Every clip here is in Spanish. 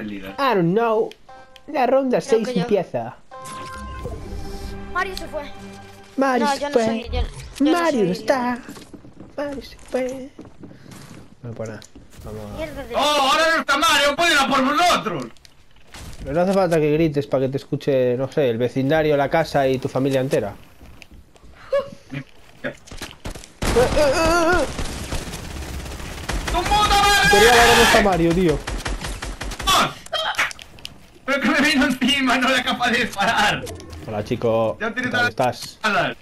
el líder. I don't know. La ronda 6 empieza. Mario se fue. Mario se fue. Mario está. Mario se fue. No me pone. ¡Oh! ¡Ahora no está Mario! ¡Puede ir a por nosotros! Pero no hace falta que grites para que te escuche, no sé, el vecindario, la casa y tu familia entera. ¡Tu puta madre! Quería ver dónde está Mario, tío. ¡Pero que me vino encima! ¡No era capaz de disparar! Hola, chico. ¿Qué tal estás? Me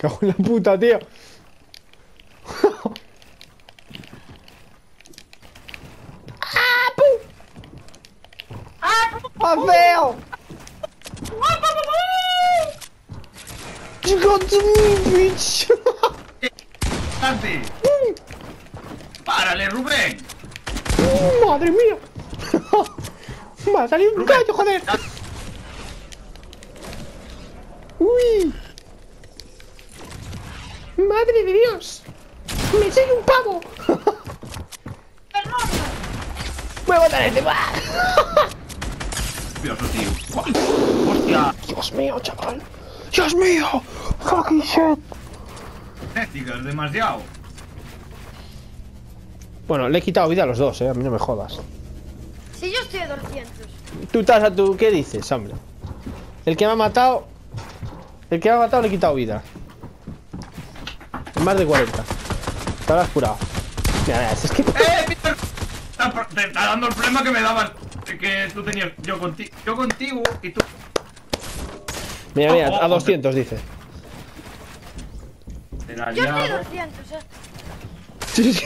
cago en la puta, tío. ¡Feo! You got to move, bitch! ¡Párale, Rubén! ¡Madre mía! ¡Me ha salido un gallo, joder! ¡Uy! ¡Madre de Dios! ¡Me sale un pavo! ¡Me voy a botar este pavo! Tío. ¡Hostia! Dios mío, chaval. Dios mío. Fucking shit. Éticas, demasiado. Bueno, le he quitado vida a los dos, a mí no me jodas. Si yo estoy a 200. Tú estás a tu... ¿Qué dices, hombre? El que me ha matado... El que me ha matado le he quitado vida. En más de 40. Te habrás curado. Mira, es que... Víctor, te está dando el problema que me dabas. Que tú tenías yo contigo y tú. Mira, mira, a 200 dice. Yo estoy 200, ¿eh? Sí, sí.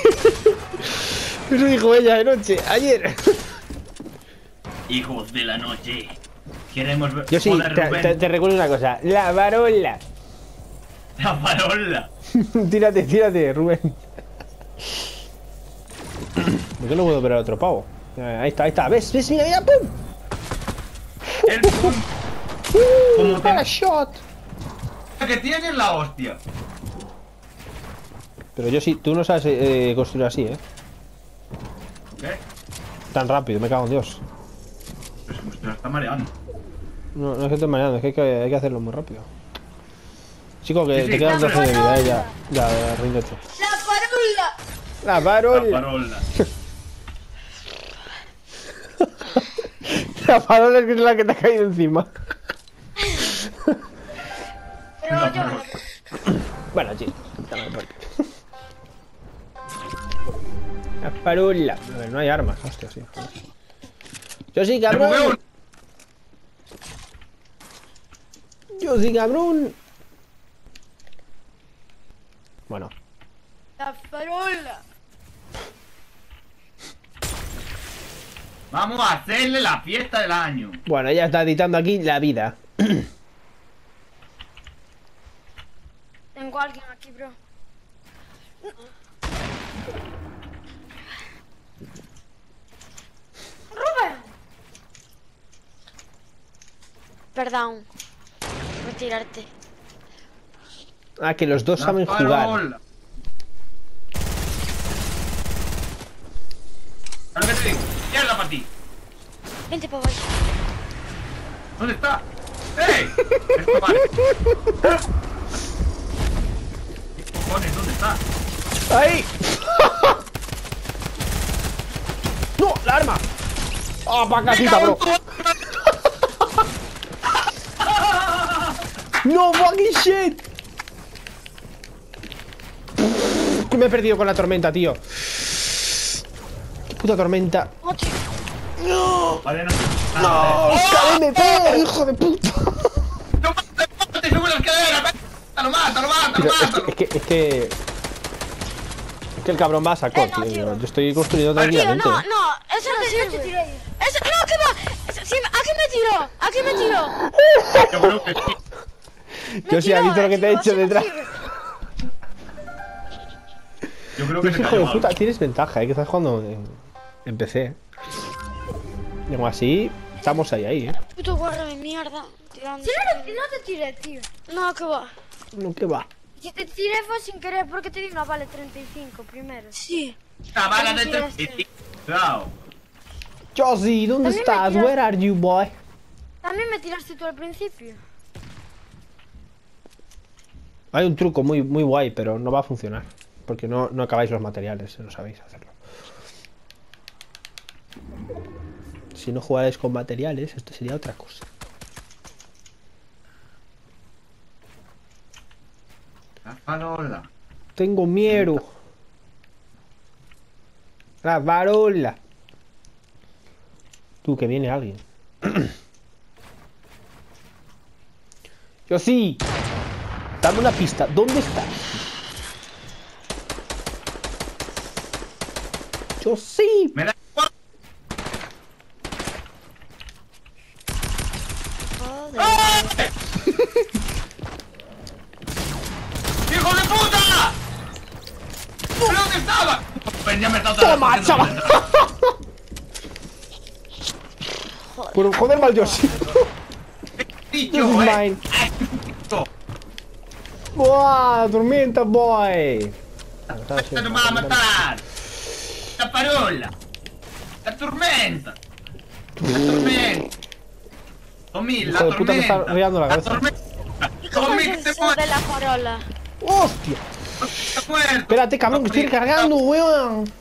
Eso dijo ella de noche, ayer. Hijos de la noche. Queremos ver. Yo sí, te recuerdo una cosa. La varola. La varola. Tírate, tírate, Rubén. ¿Por qué no puedo operar otro pavo? Ahí está, ves, ves, mira, mira, pum. El pum. Como para shot. La que tienes la hostia. Pero yo sí, tú no sabes construir así, ¿Qué? Tan rápido, me cago en Dios. Pero es que te la está mareando. No, no es que esté mareando, es que hay que hacerlo muy rápido. Chico, que sí, sí, te quedan 12 de vida, ya, ríndete. La parola. La parola. La parola es la que te ha caído encima. Pero yo... Bueno, sí. La parola. A ver, no hay armas, hostia, sí. Yo sí, cabrón. Yo sí, cabrón. Bueno. La parola. Vamos a hacerle la fiesta del año. Bueno, ella está editando aquí la vida. Tengo a alguien aquí, bro. ¡Rubén! Perdón. Por tirarte. Ah, que los dos saben jugar. ¡Mierda para ti! Vente para abajo. ¿Dónde está? ¡Ey! ¡Esto vale! ¿Qué cojones? ¿Dónde está? ¡Ahí! ¡No! ¡La arma! ¡Ah, para casita, bro! ¡No fucking shit! Que me he perdido con la tormenta, tío. Puta tormenta. No. Vale, no. No, ¡KMP! Hijo de puta. No mates, te subo las caderas. Lo mata. Es que el cabrón va a saco, tío. Tío. Yo estoy construyendo tranquilamente. Tío, no. Eso no sirve. Eso no, que va. Sí, ¿a qué me tiró? Yo sí he visto lo que te he hecho detrás. Yo creo que hijo de puta, tienes ventaja, que estás jugando en PC. Y aún así, estamos ahí, Puto guarra de mierda. Tirando. Si no te tiré, tío. No, que va. No, que va. Si te tiré fue sin querer, porque te di una bala de 35 primero. Sí. Una bala de 35. Claro. Josie, ¿dónde estás? Where are you, boy? También me tiraste tú al principio. Hay un truco muy guay, pero no va a funcionar. Porque no acabáis los materiales, no sabéis hacerlo. Si no jugáis con materiales, esto sería otra cosa. Varola. Tengo miedo. La varola. Tú, que viene alguien. Yo sí. Dame una pista. ¿Dónde estás? Yo sí. Me da... ¡Hijo de puta! ¿Dónde estaba? Pues ya me está... ¡Toma, chaval! Por joder, mal Josie. ¡Buah! ¡Tormenta, boy! ¡Esta nos va a matar! ¡La parola! ¡La tormenta! ¡La tormenta! ¡Tommy, la tormenta! ¡Me está riendo la cabeza! ¡Tommy, que te mueres! ¡La parola! ¡Hostia! ¡Está muerto! Espérate, cabrón, que estoy recargando, weón.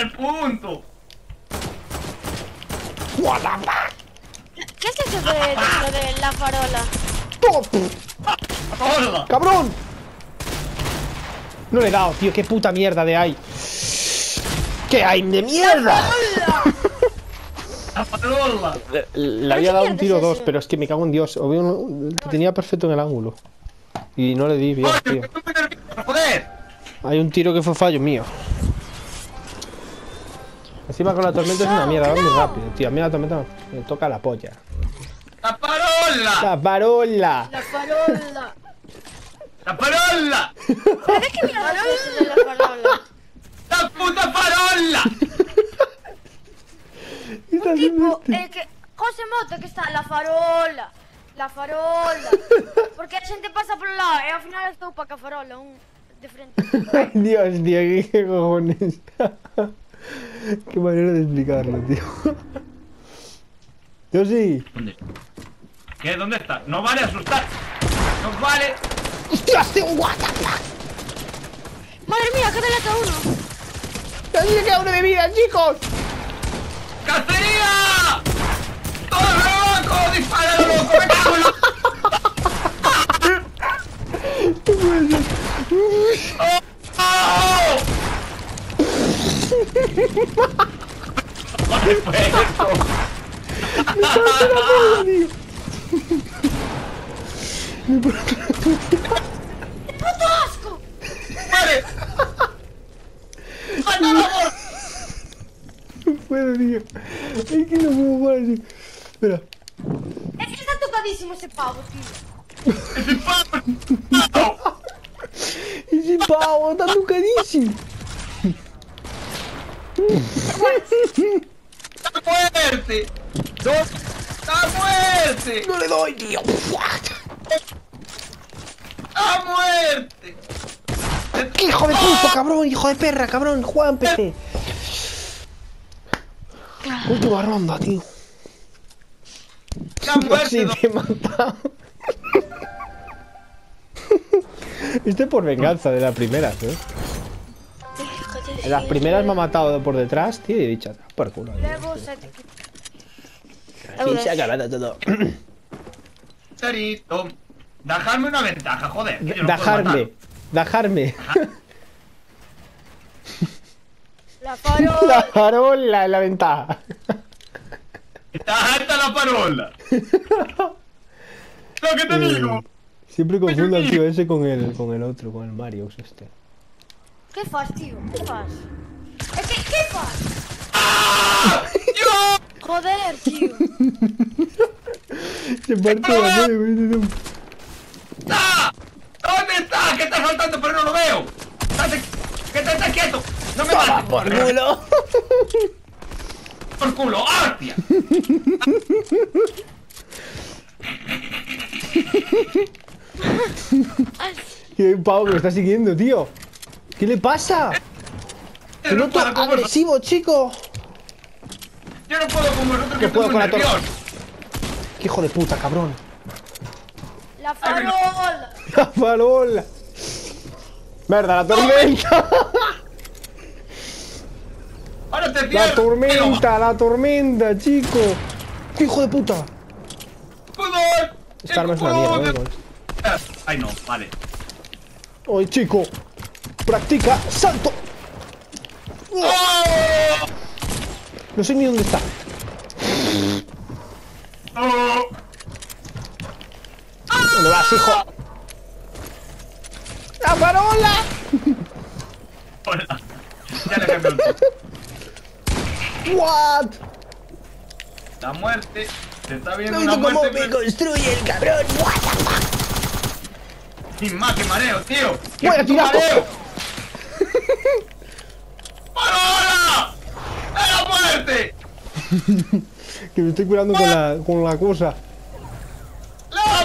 ¡El punto! ¡What the fuck! ¿Qué es eso de la parola? ¡Hola! ¡Cabrón! No le he dado, tío, qué puta mierda de hay. ¡Qué hay de mierda! Le había dado un tiro 2, pero es que me cago en Dios. Tenía perfecto en el ángulo. Y no le di bien, tío. Hay un tiro que fue fallo mío. Encima con la tormenta es una mierda, va muy rápido, tío. A mí la tormenta me toca la polla. ¡La parola! ¡La parola! ¡La parola! ¡La parola! ¿Sabes qué me lo haces de la parola? ¡La puta parola! Un tipo, que José Mota, que está, la farola. La farola. Porque la gente pasa por un lado y al final está un pacafarola, un de frente. Ay, Dios, tío, qué cojones. Qué manera de explicarlo, tío. Yo sí. ¿Dónde? ¿Qué? ¿Dónde está? No vale asustar. No vale. ¡Hostia, tengo un WhatsApp! Madre mía, acá te le queda uno. ¡Casi le queda uno de vida, chicos! ¡Cacería! ¡Todo loco! ¡Dispara, loco! ¡Me cago en la... ¡Oh! ¡Oh! ¡Joder, fue esto! ¡Me cago en la bola, tío! ¡Qué puto asco! ¡Vale! ¡Falta la bola! No puedo, tío. Es que no puedo jugar así. Espera. Es que está tocadísimo ese pavo, tío. ¡Ese pavo! ¡Ese pavo! ¡Está tocadísimo! ¡Está fuerte! ¡Está fuerte! ¡No le doy, tío! ¡Está muerte! ¡Hijo de puto, cabrón! ¡Hijo de perra, cabrón! ¡Juega en PC! Última ronda, tío. ¡Ya muerte! Te he matado. Esto es por venganza de las primeras, ¿eh? En las primeras me ha matado por detrás, tío, y he dicho, por culo. Así se ha acabado todo. Cerito. Dejarme una ventaja, joder. Dejarme. La parola. La parola es la ventaja. Está alta la parola. Lo que te digo. Siempre confundo al tío ese con el otro, con el Mario este. ¿Qué fas, tío? ¿Qué fas? Es que, ¿qué fas? ¡Ah! ¡Yo! Joder, tío. Se parte la mano. ¿Dónde está? ¿Qué estás saltando? Pero no lo veo. ¡Que te estás quieto! ¡No me mates! ¡Por culo! ¡Por culo! ¡Hostia! ¡Qué pavo que lo está siguiendo, tío! ¿Qué le pasa? ¡Se nota agresivo, chico! Yo no puedo con vosotros, que puedo con la torre. ¡Qué hijo de puta, cabrón! ¡La farola! ¡La farola! ¡Merda, la tormenta! ¡Ahora te pierdo! La tormenta, chico! ¡Qué hijo de puta! ¡Pudor! Esta arma es una mierda, ¿no? Ay, no, vale. Oye, chico, practica salto. ¡Oh! No sé ni dónde está. ¡Oh! ¿Dónde vas, hijo? ¡La parola! Hola. Ya le cambió el toque. What? La muerte. Se está viendo una muerte. ¿Cómo me construye el cabrón? What the fuck? Sin más, que mareo, tío. ¡Fuera, tío! ¡Mareo! ¡Parola! ¡A la muerte! Que me estoy curando con la cosa. ¡La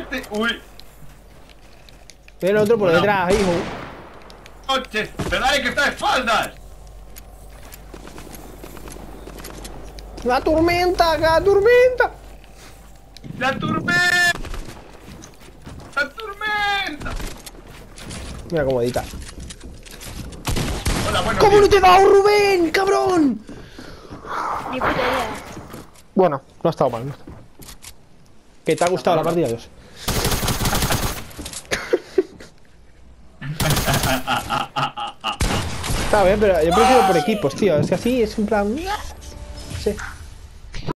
muerte! ¡Uy! Tiene otro por detrás, hijo. ¡Noches! ¡Pero hay que estar de espaldas! ¡La tormenta! ¡La tormenta! ¡La tormenta! Mira cómo edita. Hola, bueno, ¿cómo no te he dado, Rubén, cabrón? Ni puta idea. Bueno, no ha estado mal, ¿no? ¿Qué te ha gustado la partida, Dios? Está bien, pero yo prefiero por equipos, tío. Es que así es un plan...